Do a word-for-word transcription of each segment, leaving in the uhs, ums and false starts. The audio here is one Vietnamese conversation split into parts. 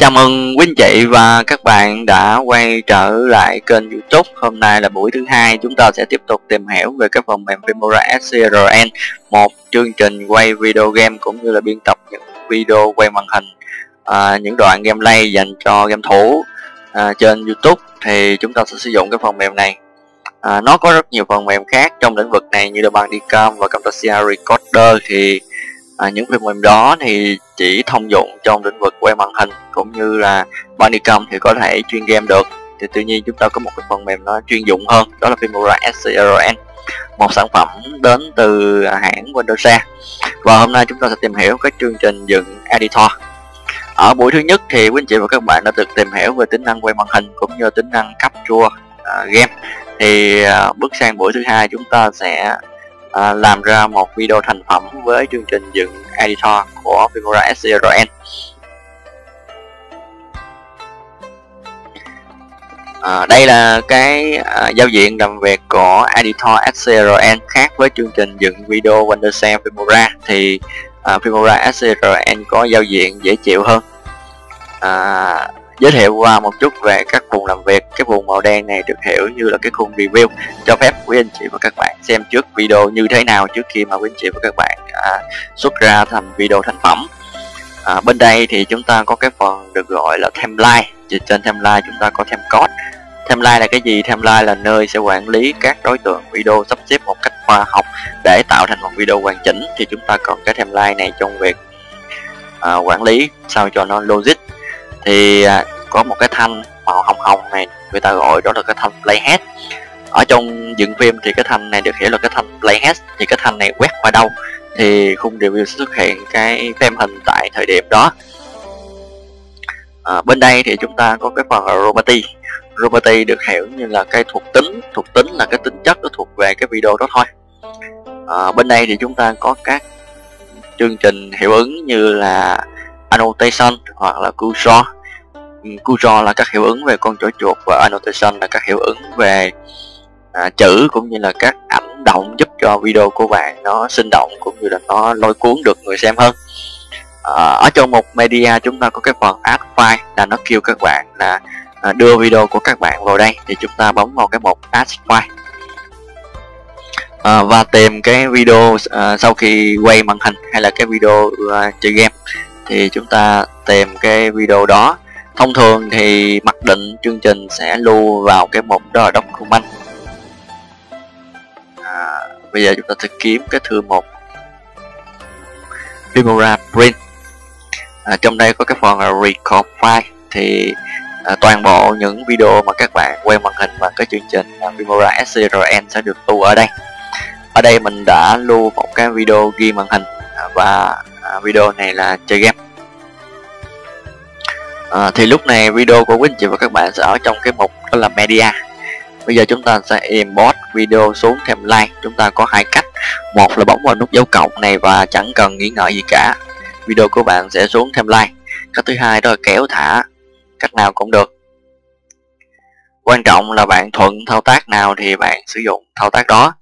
Chào mừng quý anh chị và các bạn đã quay trở lại kênh YouTube. Hôm nay là buổi thứ hai, chúng ta sẽ tiếp tục tìm hiểu về các phần mềm Filmora ét xê rờ en, một chương trình quay video game cũng như là biên tập những video quay màn hình, à, những đoạn gameplay dành cho game thủ à, trên YouTube. Thì chúng ta sẽ sử dụng cái phần mềm này. à, Nó có rất nhiều phần mềm khác trong lĩnh vực này như là Bandicam và Camtasia Recorder. Thì À, những phần mềm đó thì chỉ thông dụng trong lĩnh vực quay màn hình, cũng như là Bandicam thì có thể chuyên game được. Thì tuy nhiên chúng ta có một cái phần mềm nó chuyên dụng hơn, đó là Filmora ét xê rờ en, một sản phẩm đến từ hãng Wondershare. Và hôm nay chúng ta sẽ tìm hiểu các chương trình dựng editor. Ở buổi thứ nhất thì quý anh chị và các bạn đã được tìm hiểu về tính năng quay màn hình cũng như tính năng capture à, game. Thì à, bước sang buổi thứ hai chúng ta sẽ À, làm ra một video thành phẩm với chương trình dựng editor của Filmora ét xê rờ en. à, Đây là cái à, giao diện làm việc của editor ét xê rờ en. Khác với chương trình dựng video Wondershare Filmora thì à, Filmora ét xê rờ en có giao diện dễ chịu hơn. à, Giới thiệu qua một chút về các vùng làm việc. Cái vùng màu đen này được hiểu như là cái khung review, cho phép quý anh chị và các bạn xem trước video như thế nào trước khi mà quý anh chị và các bạn à, xuất ra thành video thành phẩm. à, Bên đây thì chúng ta có cái phần được gọi là timeline. Trên timeline chúng ta có time code. Timeline là cái gì? Timeline là nơi sẽ quản lý các đối tượng video, sắp xếp một cách khoa học để tạo thành một video hoàn chỉnh. Thì chúng ta còn cái timeline này trong việc à, quản lý sao cho nó logic. Thì có một cái thanh màu hồng hồng này, người ta gọi đó là cái thanh playhead. Ở trong dựng phim thì cái thanh này được hiểu là cái thanh playhead. Thì cái thanh này quét qua đâu thì khung review sẽ xuất hiện cái phim hình tại thời điểm đó. à, Bên đây thì chúng ta có cái phần property. Property được hiểu như là cái thuộc tính. Thuộc tính là cái tính chất nó thuộc về cái video đó thôi. à, Bên đây thì chúng ta có các chương trình hiệu ứng như là annotation hoặc là cursor. Cursor là các hiệu ứng về con chổi chuột và annotation là các hiệu ứng về à, chữ cũng như là các ảnh động, giúp cho video của bạn nó sinh động cũng như là nó lôi cuốn được người xem hơn. à, Ở trong một media chúng ta có cái phần add file, là nó kêu các bạn là à, đưa video của các bạn vào đây. Thì chúng ta bấm vào cái mục add file à, và tìm cái video à, sau khi quay màn hình hay là cái video à, chơi game. Thì chúng ta tìm cái video đó. Thông thường thì mặc định chương trình sẽ lưu vào cái mục đó là document. à, Bây giờ chúng ta sẽ kiếm cái thư mục Filmora Print. à, Trong đây có cái phần là Record File. Thì à, toàn bộ những video mà các bạn quay màn hình và cái chương trình Filmora ét xê rờ en sẽ được lưu ở đây. Ở đây mình đã lưu một cái video ghi màn hình và video này là chơi game. à, Thì lúc này video của quý anh chị và các bạn sẽ ở trong cái mục đó là media. Bây giờ chúng ta sẽ import video xuống timeline. Chúng ta có hai cách. Một là bấm vào nút dấu cộng này và chẳng cần nghĩ ngợi gì cả, video của bạn sẽ xuống timeline. Cách thứ hai đó là kéo thả, cách nào cũng được. Quan trọng là bạn thuận thao tác nào thì bạn sử dụng thao tác đó.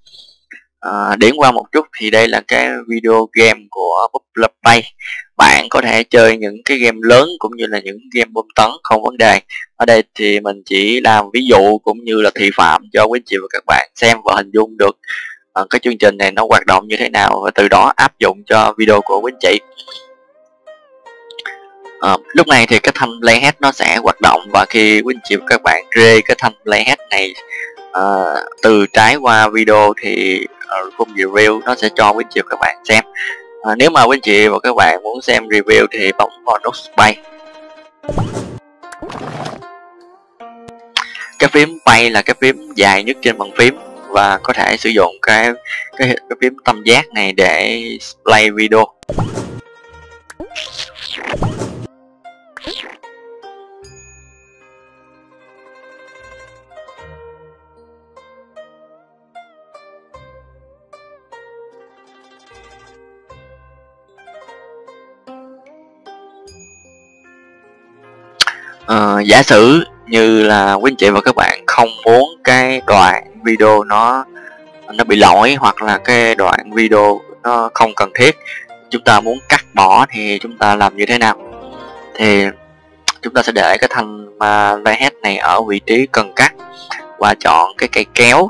À, điểm qua một chút thì đây là cái video game của Public Play. Bạn có thể chơi những cái game lớn cũng như là những game bom tấn không vấn đề. Ở đây thì mình chỉ làm ví dụ cũng như là thị phạm cho quý chị và các bạn xem và hình dung được à, cái chương trình này nó hoạt động như thế nào, và từ đó áp dụng cho video của quý chị. à, Lúc này thì cái thanh playhead nó sẽ hoạt động, và khi quý chị và các bạn rê cái thanh playhead này à, từ trái qua video thì khung review nó sẽ cho quý anh chị và các bạn xem. à, Nếu mà quý anh chị và các bạn muốn xem review thì bấm vào nút Play. Cái phím Play là cái phím dài nhất trên bàn phím, và có thể sử dụng cái, cái, cái phím tam giác này để play video. Uh, giả sử như là quý anh chị và các bạn không muốn cái đoạn video nó nó bị lỗi, hoặc là cái đoạn video nó không cần thiết, chúng ta muốn cắt bỏ thì chúng ta làm như thế nào? Thì chúng ta sẽ để cái thanh uh, rayhead này ở vị trí cần cắt và chọn cái cây kéo.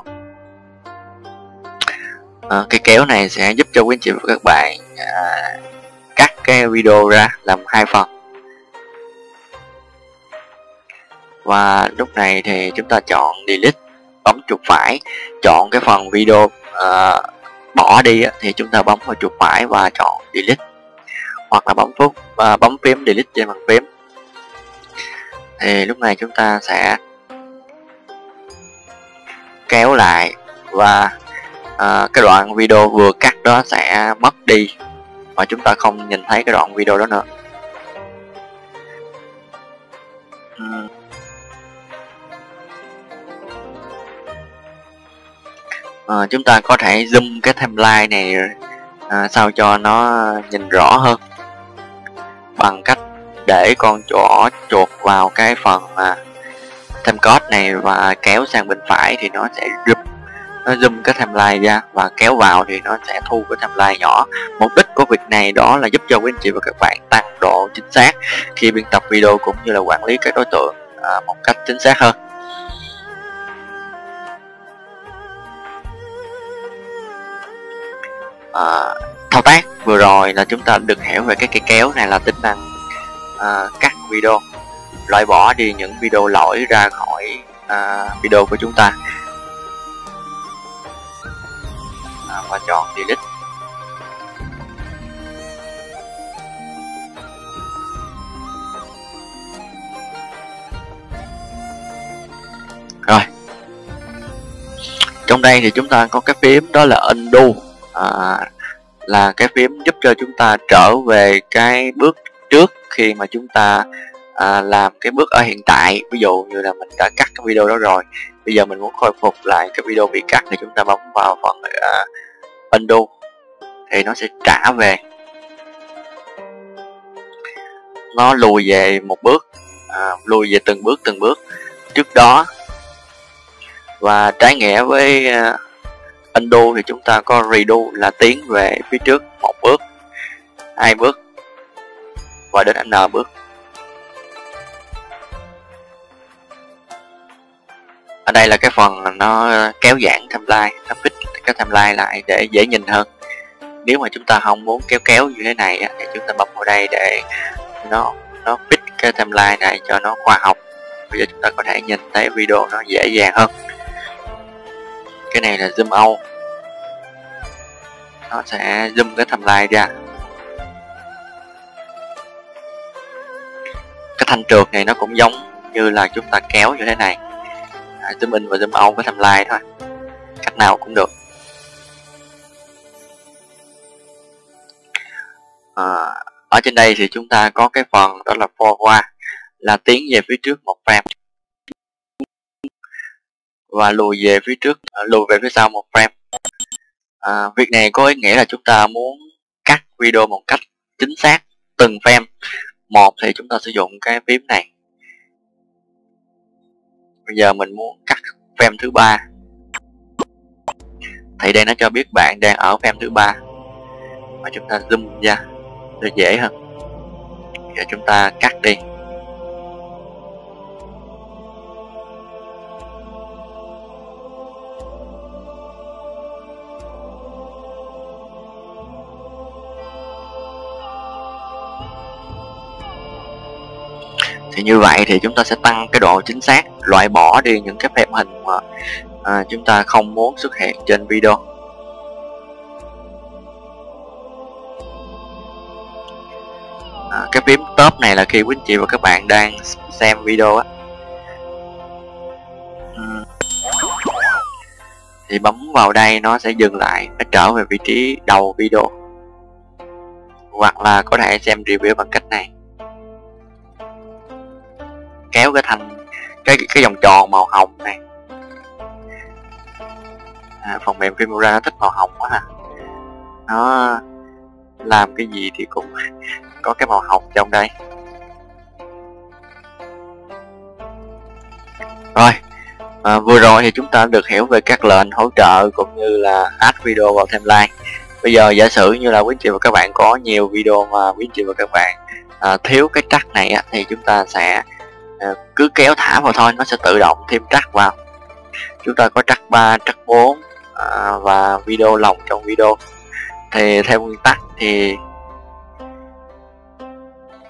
À, cái kéo này sẽ giúp cho quý anh chị và các bạn à, cắt cái video ra làm hai phần. Và lúc này thì chúng ta chọn delete, bấm chuột phải, chọn cái phần video à, bỏ đi thì chúng ta bấm vào chuột phải và chọn delete, hoặc là bấm phút à, bấm phím delete trên bàn phím. Thì lúc này chúng ta sẽ kéo lại và à, cái đoạn video vừa cắt đó sẽ mất đi và chúng ta không nhìn thấy cái đoạn video đó nữa. uhm. à, Chúng ta có thể zoom cái timeline này à, sao cho nó nhìn rõ hơn bằng cách để con trỏ chuột vào cái phần à, timecode này và kéo sang bên phải thì nó sẽ zoom. Nó zoom cái timeline ra và kéo vào thì nó sẽ thu cái timeline nhỏ. Mục đích của việc này đó là giúp cho quý anh chị và các bạn tăng độ chính xác khi biên tập video cũng như là quản lý các đối tượng à, một cách chính xác hơn. à, Thao tác vừa rồi là chúng ta được hiểu về cái cây kéo này là tính năng à, cắt video, loại bỏ đi những video lỗi ra khỏi à, video của chúng ta và chọn delete. Rồi, trong đây thì chúng ta có cái phím đó là undo, à, là cái phím giúp cho chúng ta trở về cái bước trước khi mà chúng ta à, làm cái bước ở hiện tại. Ví dụ như là mình đã cắt cái video đó rồi, bây giờ mình muốn khôi phục lại cái video bị cắt thì chúng ta bấm vào phần à, undo thì nó sẽ trả về, nó lùi về một bước, à, lùi về từng bước từng bước trước đó. Và trái nghĩa với à, undo thì chúng ta có redo là tiến về phía trước một bước, hai bước và đến n bước. Ở đây là cái phần nó kéo giãn timeline, nó fix cái timeline lại để dễ nhìn hơn. Nếu mà chúng ta không muốn kéo kéo như thế này thì chúng ta bấm vào đây để nó nó fix cái timeline này cho nó khoa học. Bây giờ chúng ta có thể nhìn thấy video nó dễ dàng hơn. Cái này là zoom out, nó sẽ zoom cái timeline ra. Cái thanh trượt này nó cũng giống như là chúng ta kéo như thế này, zoom in và zoom out với timeline thôi, cách nào cũng được. à, Ở trên đây thì chúng ta có cái phần đó là forward, là tiến về phía trước một frame và lùi về phía trước, lùi về phía sau một frame. à, Việc này có ý nghĩa là chúng ta muốn cắt video một cách chính xác từng frame một thì chúng ta sử dụng cái phím này. Bây giờ mình muốn cắt frame thứ ba thì đây nó cho biết bạn đang ở frame thứ ba và chúng ta zoom ra để dễ hơn. Giờ chúng ta cắt đi. Thì như vậy thì chúng ta sẽ tăng cái độ chính xác, loại bỏ đi những cái phép hình mà à, chúng ta không muốn xuất hiện trên video. à, Cái phím top này là khi quý anh chị và các bạn đang xem video á. uhm. Thì bấm vào đây nó sẽ dừng lại, nó trở về vị trí đầu video. Hoặc là có thể xem review bằng cách này, kéo cái thành cái cái vòng tròn màu hồng này. à, Phần mềm Filmora nó thích màu hồng quá ha, nó làm cái gì thì cũng có cái màu hồng trong đây. Rồi, à, vừa rồi thì chúng ta được hiểu về các lệnh hỗ trợ cũng như là add video vào timeline. Bây giờ giả sử như là quý anh chị và các bạn có nhiều video mà quý anh chị và các bạn à, thiếu cái track này á, thì chúng ta sẽ à, cứ kéo thả vào thôi, nó sẽ tự động thêm track vào. Chúng ta có track ba, track bốn à, và video lồng trong video. Thì theo nguyên tắc thì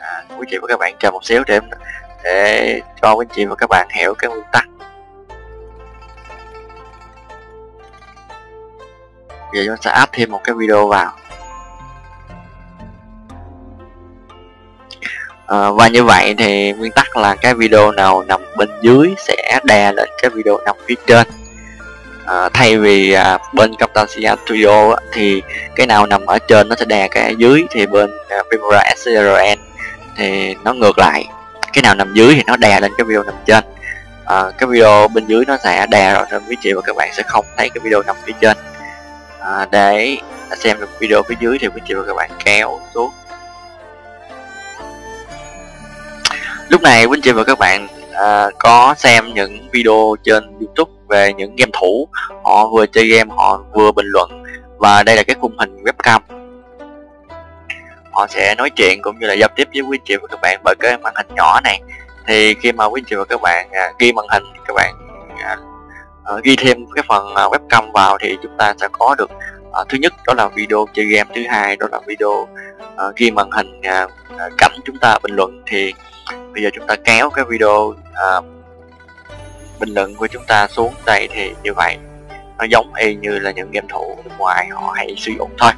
à, quý chị và các bạn chờ một xíu để, để cho quý chị và các bạn hiểu cái nguyên tắc. Giờ chúng ta sẽ áp thêm một cái video vào. À, và như vậy thì nguyên tắc là cái video nào nằm bên dưới sẽ đè lên cái video nằm phía trên. À, thay vì à, bên Camtasia Studio á, thì cái nào nằm ở trên nó sẽ đè cái dưới, thì bên à, Filmora ét xê rờ en thì nó ngược lại, cái nào nằm dưới thì nó đè lên cái video nằm trên. À, cái video bên dưới nó sẽ đè rồi nên quý chị và các bạn sẽ không thấy cái video nằm phía trên. À, để xem được video phía dưới thì quý chị và các bạn kéo xuống. Lúc này quý anh chị và các bạn à, có xem những video trên YouTube về những game thủ, họ vừa chơi game họ vừa bình luận, và đây là cái khung hình webcam, họ sẽ nói chuyện cũng như là giao tiếp với quý anh chị và các bạn bởi cái màn hình nhỏ này. Thì khi mà quý anh chị và các bạn à, ghi màn hình, các bạn à, à, ghi thêm cái phần à, webcam vào thì chúng ta sẽ có được à, thứ nhất đó là video chơi game, thứ hai đó là video à, ghi màn hình à, cảnh chúng ta bình luận. Thì bây giờ chúng ta kéo cái video à, bình luận của chúng ta xuống đây, thì như vậy nó giống y như là những game thủ nước ngoài họ hay sử dụng thôi.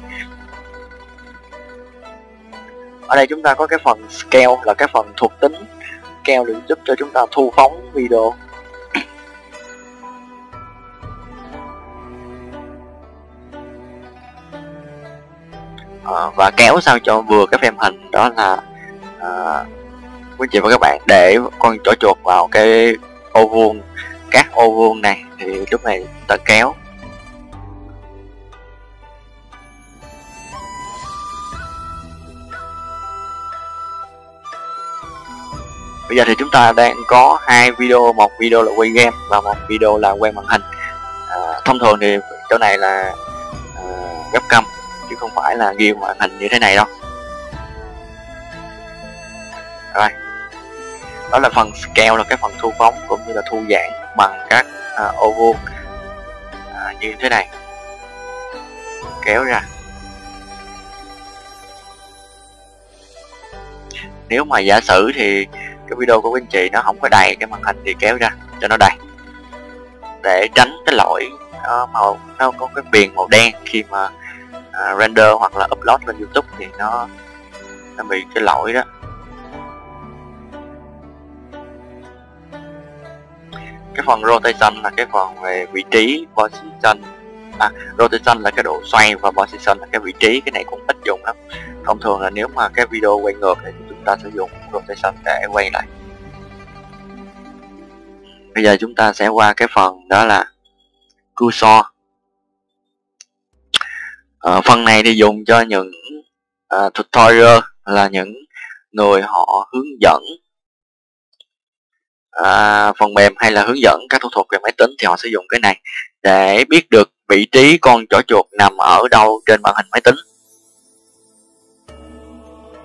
Ở đây chúng ta có cái phần scale là cái phần thuộc tính. Scale được giúp cho chúng ta thu phóng video. À, và kéo sao cho vừa cái frame hình, đó là à, quý chị và các bạn để con trỏ chuột vào cái ô vuông, các ô vuông này, thì lúc này chúng ta kéo. Bây giờ thì chúng ta đang có hai video, một video là quay game và một video là quay màn hình. À, thông thường thì chỗ này là à, webcam chứ không phải là ghi màn hình như thế này đâu. Rồi, đó là phần scale là cái phần thu phóng cũng như là thu giãn bằng các à, ô vuông à, như thế này, kéo ra. Nếu mà giả sử thì cái video của quý anh chị nó không có đầy cái màn hình thì kéo ra cho nó đầy, để tránh cái lỗi nó màu, nó có cái viền màu đen khi mà à, render hoặc là upload lên YouTube thì nó nó bị cái lỗi đó. Cái phần rotation là cái phần về vị trí, position à, rotation là cái độ xoay và position là cái vị trí. Cái này cũng ít dùng lắm, thông thường là nếu mà cái video quay ngược thì chúng ta sử dụng rotation để quay lại. Bây giờ chúng ta sẽ qua cái phần đó là cursor. à, Phần này thì dùng cho những à, tutorial, là những người họ hướng dẫn À, phần mềm hay là hướng dẫn các thủ thuật về máy tính, thì họ sử dụng cái này để biết được vị trí con trỏ chuột nằm ở đâu trên màn hình máy tính.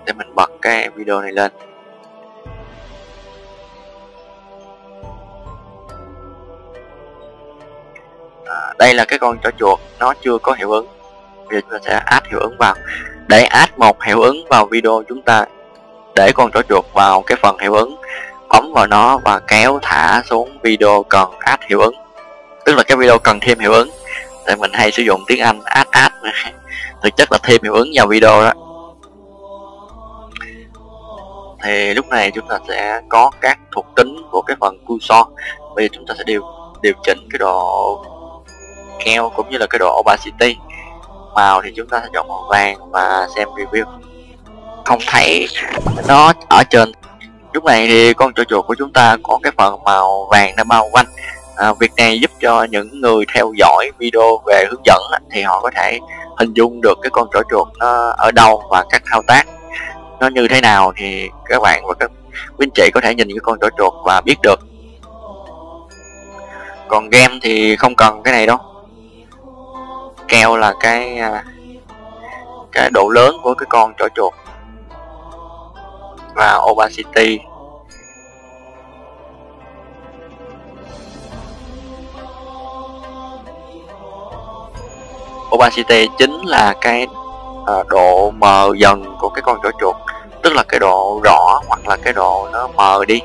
Để mình bật cái video này lên. à, Đây là cái con trỏ chuột nó chưa có hiệu ứng. Bây giờ chúng ta sẽ add hiệu ứng vào. Để add một hiệu ứng vào video, chúng ta để con trỏ chuột vào cái phần hiệu ứng, bấm vào nó và kéo thả xuống video cần add hiệu ứng, tức là cái video cần thêm hiệu ứng. Tại mình hay sử dụng tiếng Anh add add thực chất là thêm hiệu ứng vào video đó. Thì lúc này chúng ta sẽ có các thuộc tính của cái phần cursor. Bây giờ chúng ta sẽ điều điều chỉnh cái độ scale cũng như là cái độ opacity. Màu thì chúng ta sẽ chọn màu vàng và xem review. Không thấy nó ở trên. Lúc này thì con trỏ chuột của chúng ta có cái phần màu vàng đã bao quanh. à, Việc này giúp cho những người theo dõi video về hướng dẫn thì họ có thể hình dung được cái con trỏ chuột nó ở đâu và các thao tác nó như thế nào. Thì các bạn và các quý anh chị có thể nhìn cái con trỏ chuột và biết được. Còn game thì không cần cái này đâu. Keo là cái cái độ lớn của cái con trỏ chuột. và opacity. Opacity chính là cái uh, độ mờ dần của cái con trỏ chuột, tức là cái độ rõ hoặc là cái độ nó mờ đi.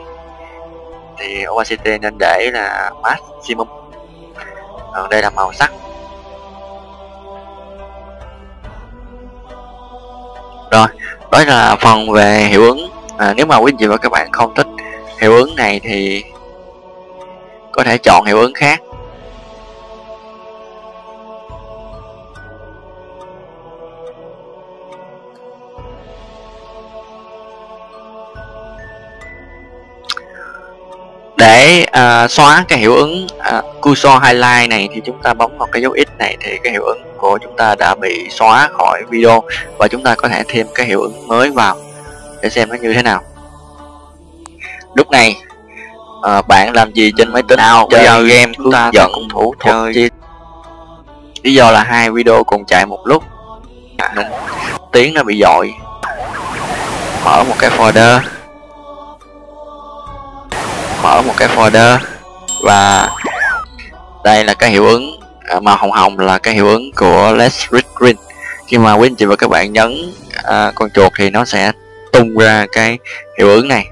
Thì opacity nên để là maximum. Còn đây là màu sắc. Rồi, đó là phần về hiệu ứng. À, nếu mà quý anh chị và các bạn không thích hiệu ứng này thì có thể chọn hiệu ứng khác. Để uh, xóa cái hiệu ứng uh, cursor highlight này thì chúng ta bấm vào cái dấu X này thì cái hiệu ứng của chúng ta đã bị xóa khỏi video, và chúng ta có thể thêm cái hiệu ứng mới vào để xem nó như thế nào. Lúc này uh, bạn làm gì trên máy tính nào? Bây giờ game chúng ta dẫn thủ thuật chia. Lý do là hai video cùng chạy một lúc, à, tiếng nó bị dội. Mở một cái folder. Mở một cái folder và đây là cái hiệu ứng màu hồng hồng là cái hiệu ứng của Let's Read Green. Khi mà quý anh chị và các bạn nhấn uh, con chuột thì nó sẽ tung ra cái hiệu ứng này.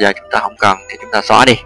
Giờ chúng ta không cần thì chúng ta xóa đi.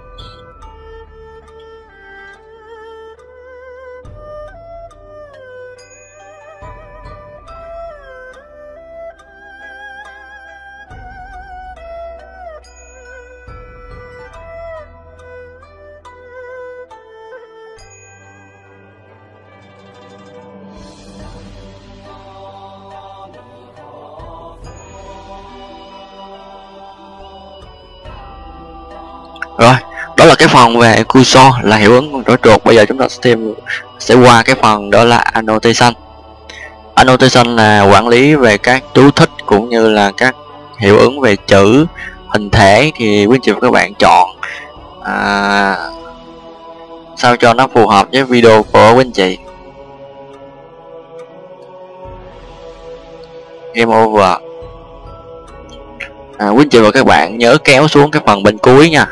Rồi, đó là cái phần về cursor là hiệu ứng con trỏ chuột. Bây giờ chúng ta thêm sẽ qua cái phần đó là annotation. Annotation là quản lý về các chú thích cũng như là các hiệu ứng về chữ, hình thể. Thì quý anh chị và các bạn chọn à, sao cho nó phù hợp với video của quý anh chị. Game over. à, Quý anh chị và các bạn nhớ kéo xuống cái phần bên cuối nha,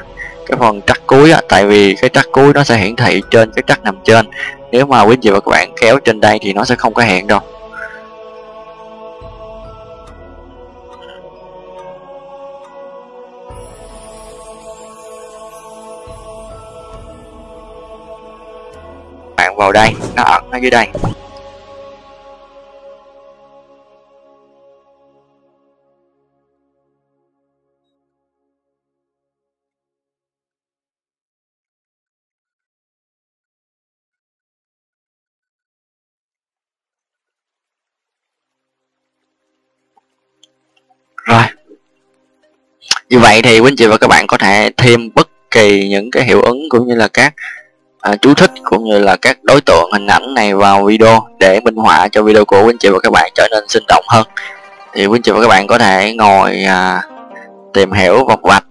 cái phần track cuối á, tại vì cái track cuối nó sẽ hiển thị trên cái track nằm trên. Nếu mà quý anh chị và các bạn kéo trên đây thì nó sẽ không có hiện đâu. Bạn vào đây, nó ẩn ở dưới đây. Rồi. Như vậy thì quý anh chị và các bạn có thể thêm bất kỳ những cái hiệu ứng cũng như là các à, chú thích cũng như là các đối tượng hình ảnh này vào video để minh họa cho video của quý anh chị và các bạn trở nên sinh động hơn. Thì quý anh chị và các bạn có thể ngồi à, tìm hiểu vọc vạch.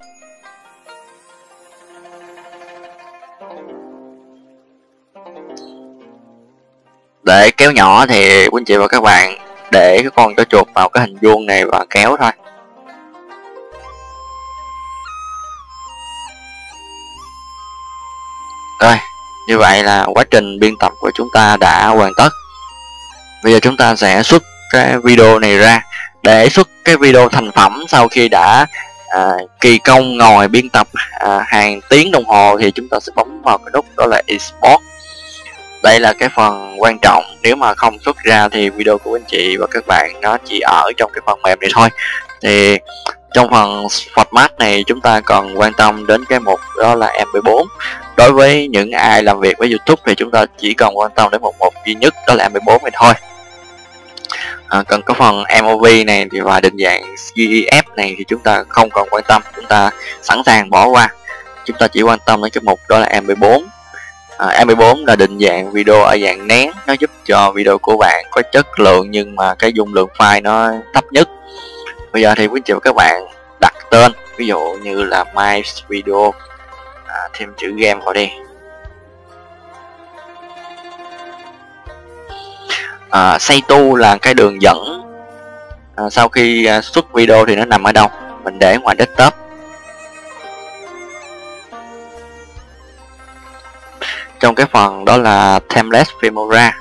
Để kéo nhỏ thì quý anh chị và các bạn để cái con trỏ chuột vào cái hình vuông này và kéo thôi. Rồi, như vậy là quá trình biên tập của chúng ta đã hoàn tất. Bây giờ chúng ta sẽ xuất cái video này ra. Để xuất cái video thành phẩm sau khi đã à, kỳ công ngồi biên tập à, hàng tiếng đồng hồ thì chúng ta sẽ bấm vào cái nút đó là Export. Đây là cái phần quan trọng, nếu mà không xuất ra thì video của anh chị và các bạn nó chỉ ở trong cái phần mềm này thôi. Thì trong phần format này chúng ta cần quan tâm đến cái mục đó là em pê bốn. Đối với những ai làm việc với YouTube thì chúng ta chỉ cần quan tâm đến một mục duy nhất đó là em pê bốn này thôi. À, cần có phần em o vê này thì và định dạng gi i ép này thì chúng ta không còn quan tâm, chúng ta sẵn sàng bỏ qua. Chúng ta chỉ quan tâm đến cái mục đó là em pê bốn. À, em pê bốn là định dạng video ở dạng nén, nó giúp cho video của bạn có chất lượng nhưng mà cái dung lượng file nó thấp nhất. Bây giờ thì quý anh chị và các bạn đặt tên, ví dụ như là My Video, à, thêm chữ game vào đi. À, xây tu là cái đường dẫn, à, sau khi xuất video thì nó nằm ở đâu. mình để ngoài desktop. Trong cái phần đó là template Filmora,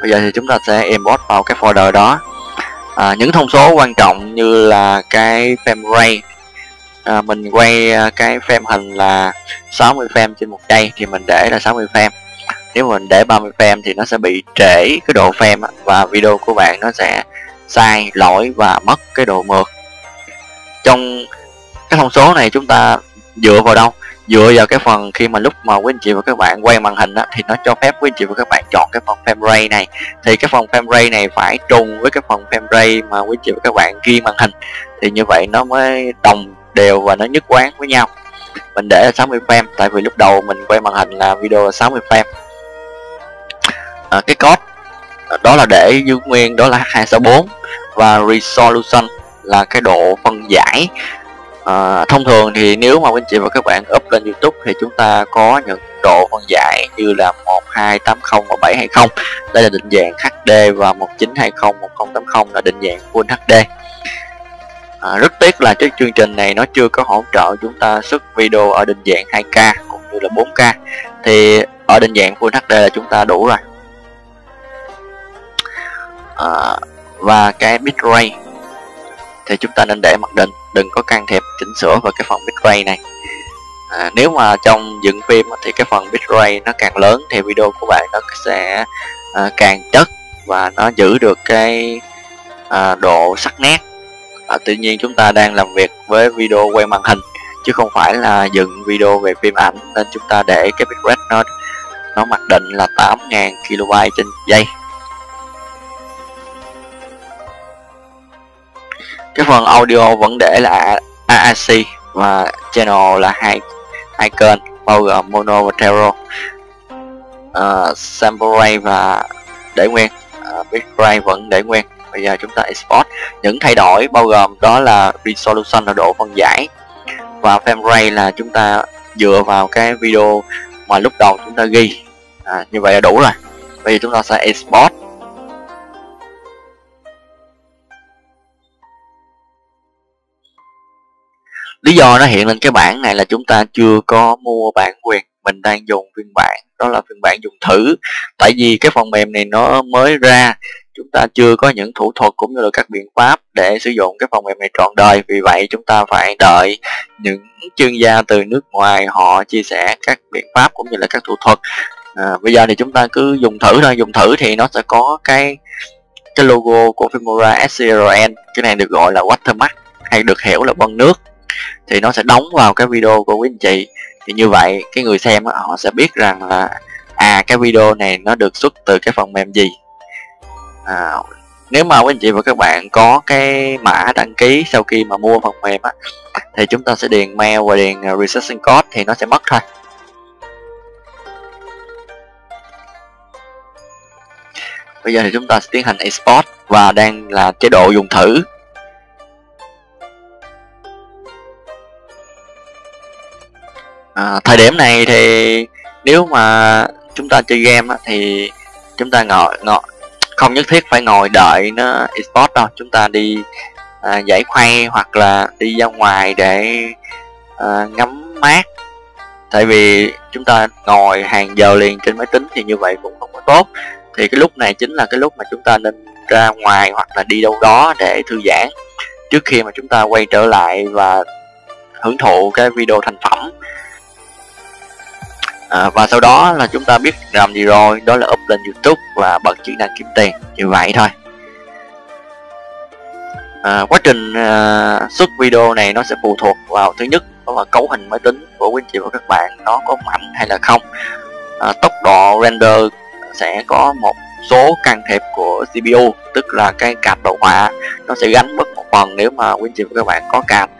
bây giờ thì chúng ta sẽ import vào cái folder đó à, những thông số quan trọng như là cái frame rate. À, mình quay cái frame hình là sáu mươi frame trên một giây thì mình để là sáu mươi frame. Nếu mình để ba mươi frame thì nó sẽ bị trễ cái độ frame và video của bạn nó sẽ sai, lỗi và mất cái độ mượt. Trong cái thông số này chúng ta dựa vào đâu? Dựa vào cái phần khi mà lúc mà quý anh chị và các bạn quay màn hình á, thì nó cho phép quý anh chị và các bạn chọn cái phần frame rate này. Thì cái phần frame rate này phải trùng với cái phần frame rate mà quý anh chị và các bạn ghi màn hình, thì như vậy nó mới đồng đều và nó nhất quán với nhau. Mình để sáu mươi frame tại vì lúc đầu mình quay màn hình là video sáu mươi frame. À, cái code đó là để giữ nguyên, đó là H hai sáu bốn, và resolution là cái độ phân giải. À, thông thường thì nếu mà quý anh chị và các bạn up lên YouTube thì chúng ta có những độ phân giải như là một hai tám không và bảy hai không, đây là định dạng H D, và một chín hai không, một không tám không là định dạng Full H D. À, rất tiếc là cái chương trình này nó chưa có hỗ trợ chúng ta xuất video ở định dạng hai K cũng như là bốn K, thì ở định dạng Full H D là chúng ta đủ rồi. À, và cái bitrate thì chúng ta nên để mặc định, đừng có can thiệp chỉnh sửa vào cái phần bitrate này. À, nếu mà trong dựng phim thì cái phần bitrate nó càng lớn thì video của bạn nó sẽ à, càng chất và nó giữ được cái à, độ sắc nét. À, tuy nhiên chúng ta đang làm việc với video quay màn hình chứ không phải là dựng video về phim ảnh, nên chúng ta để cái bitrate nó nó mặc định là tám nghìn kilobyte trên giây. Cái phần audio vẫn để là A A C và channel là hai hai kênh bao gồm mono và stereo. Uh, sample rate và để nguyên, uh, bitrate vẫn để nguyên. Bây giờ chúng ta export. Những thay đổi bao gồm đó là resolution là độ phân giải, và frame rate là chúng ta dựa vào cái video mà lúc đầu chúng ta ghi. À, như vậy là đủ rồi. Bây giờ chúng ta sẽ export. Lý do nó hiện lên cái bản này là chúng ta chưa có mua bản quyền, mình đang dùng phiên bản đó là phiên bản dùng thử. Tại vì cái phần mềm này nó mới ra, chúng ta chưa có những thủ thuật cũng như là các biện pháp để sử dụng cái phần mềm này trọn đời. Vì vậy chúng ta phải đợi những chuyên gia từ nước ngoài họ chia sẻ các biện pháp cũng như là các thủ thuật. À, bây giờ thì chúng ta cứ dùng thử thôi. Dùng thử thì nó sẽ có cái cái logo của Filmora S C R N, cái này được gọi là watermark hay được hiểu là vân nước, thì nó sẽ đóng vào cái video của quý anh chị. Thì như vậy cái người xem họ sẽ biết rằng là à, cái video này nó được xuất từ cái phần mềm gì. À, nếu mà quý anh chị và các bạn có cái mã đăng ký sau khi mà mua phần mềm á, thì chúng ta sẽ điền mail và điền research code thì nó sẽ mất thôi. Bây giờ thì chúng ta sẽ tiến hành export và đang là chế độ dùng thử. À, thời điểm này thì nếu mà chúng ta chơi game á, thì chúng ta ngồi ngồi không nhất thiết phải ngồi đợi nó export đâu. Chúng ta đi à, giải khuây hoặc là đi ra ngoài để à, ngắm mát. Tại vì chúng ta ngồi hàng giờ liền trên máy tính thì như vậy cũng không có tốt. Thì cái lúc này chính là cái lúc mà chúng ta nên ra ngoài hoặc là đi đâu đó để thư giãn trước khi mà chúng ta quay trở lại và hưởng thụ cái video thành phẩm. À, và sau đó là chúng ta biết làm gì rồi, đó là up lên YouTube và bật chức năng kiếm tiền, như vậy thôi. À, quá trình à, xuất video này nó sẽ phụ thuộc vào thứ nhất đó là cấu hình máy tính của quý anh chị và các bạn nó có mạnh hay là không. À, tốc độ render sẽ có một số can thiệp của C P U, tức là cái card đồ họa nó sẽ gánh mất một phần nếu mà quý anh chị và các bạn có card.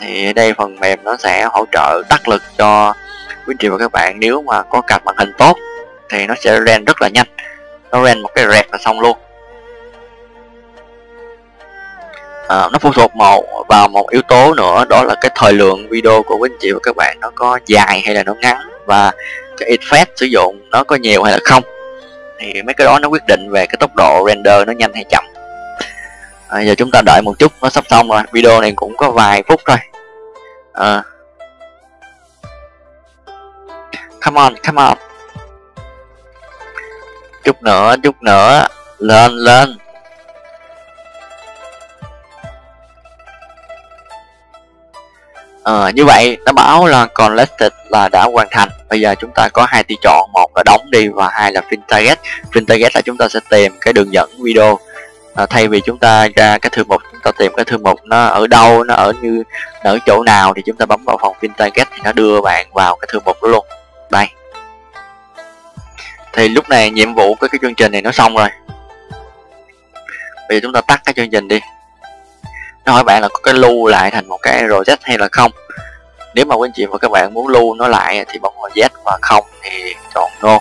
Thì ở đây phần mềm nó sẽ hỗ trợ đắc lực cho quý anh chị và các bạn, nếu mà có card màn hình tốt thì nó sẽ render rất là nhanh, nó render một cái rẹt là xong luôn. À, nó phụ thuộc một vào một yếu tố nữa, đó là cái thời lượng video của quý anh chị và các bạn nó có dài hay là nó ngắn, và cái effect sử dụng nó có nhiều hay là không, thì mấy cái đó nó quyết định về cái tốc độ render nó nhanh hay chậm. à, giờ chúng ta đợi một chút, nó sắp xong rồi, video này cũng có vài phút thôi. À. Come on, come on. Chút nữa, chút nữa, lên, lên. Ờ, như vậy nó báo là collected là đã hoàn thành. Bây giờ chúng ta có hai tùy chọn, một là đóng đi và hai là fill target. Fill target là chúng ta sẽ tìm cái đường dẫn video, à, thay vì chúng ta ra cái thư mục, chúng ta tìm cái thư mục nó ở đâu, nó ở như nó ở chỗ nào thì chúng ta bấm vào phòng fill target thì nó đưa bạn vào cái thư mục đó luôn. Đây. Thì lúc này nhiệm vụ của cái chương trình này nó xong rồi. Bây giờ chúng ta tắt cái chương trình đi. Nó hỏi bạn là có cái lưu lại thành một cái project hay là không. Nếu mà quý anh chị và các bạn muốn lưu nó lại thì bấm vào yes, và không thì chọn no.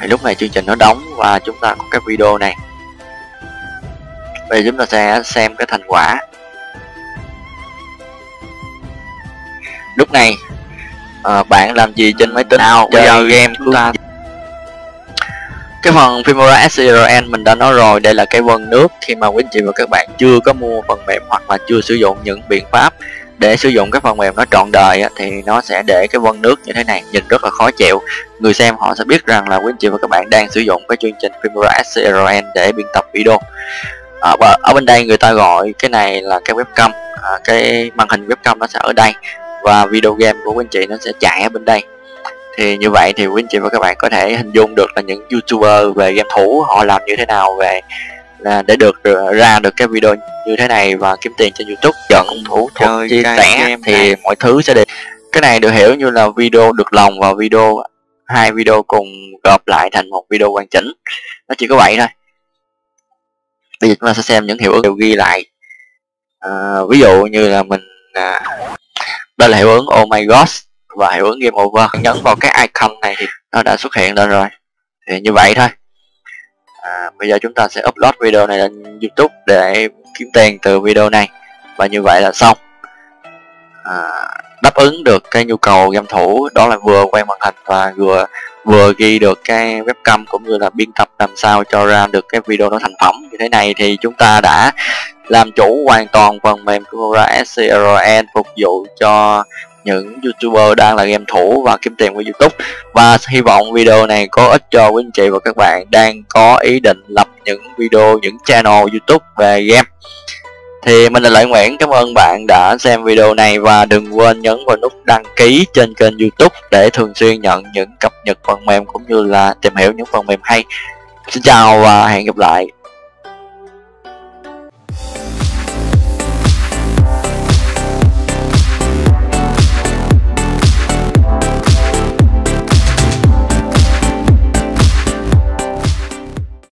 Thì lúc này chương trình nó đóng và chúng ta có cái video này. Bây giờ chúng ta sẽ xem cái thành quả. Lúc này à, bạn làm gì trên máy tính nào? Bây giờ game chúng ta cái phần Filmora ét xê rờ en mình đã nói rồi, đây là cái vân nước khi mà quý anh chị và các bạn chưa có mua phần mềm hoặc là chưa sử dụng những biện pháp để sử dụng các phần mềm nó trọn đời thì nó sẽ để cái vân nước như thế này, nhìn rất là khó chịu. Người xem họ sẽ biết rằng là quý anh chị và các bạn đang sử dụng cái chương trình Filmora ét xê rờ en để biên tập video. Ở, ở bên đây người ta gọi cái này là cái webcam, à, cái màn hình webcam nó sẽ ở đây và video game của quý anh chị nó sẽ chạy ở bên đây. Thì như vậy thì quý anh chị và các bạn có thể hình dung được là những YouTuber về game thủ họ làm như thế nào về là để được ra được cái video như thế này và kiếm tiền trên YouTube. Dẫn thủ thuật chia sẻ thì này, mọi thứ sẽ được. Cái này được hiểu như là video được lòng vào video, hai video cùng gộp lại thành một video hoàn chỉnh. Nó chỉ có vậy thôi. Bây giờ chúng ta sẽ xem những hiệu ứng đều ghi lại. À, ví dụ như là mình à, đây là hiệu ứng oh my god và hiệu ứng game over. Nhấn vào cái icon này thì nó đã xuất hiện lên rồi. Thì như vậy thôi. À, bây giờ chúng ta sẽ upload video này lên YouTube để kiếm tiền từ video này. Và như vậy là xong. À, đáp ứng được cái nhu cầu game thủ, đó là vừa quay màn hình và vừa vừa ghi được cái webcam, cũng như là biên tập làm sao cho ra được cái video nó thành phẩm như thế này. Thì chúng ta đã làm chủ hoàn toàn phần mềm Filmora ét xê rờ en phục vụ cho những YouTuber đang là game thủ và kiếm tiền với YouTube. Và hy vọng video này có ích cho quý anh chị và các bạn đang có ý định lập những video, những channel YouTube về game. Thì mình là Lợi Nguyễn, cảm ơn bạn đã xem video này và đừng quên nhấn vào nút đăng ký trên kênh YouTube để thường xuyên nhận những cập nhật phần mềm cũng như là tìm hiểu những phần mềm hay. Xin chào và hẹn gặp lại.